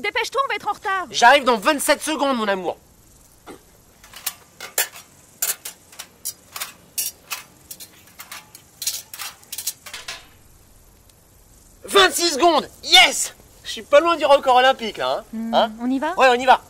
Chérie, dépêche-toi, on va être en retard. J'arrive dans 27 secondes, mon amour. « 26 secondes ! Yes ! Je suis pas loin du record olympique, là. Hein on y va ? Ouais, on y va.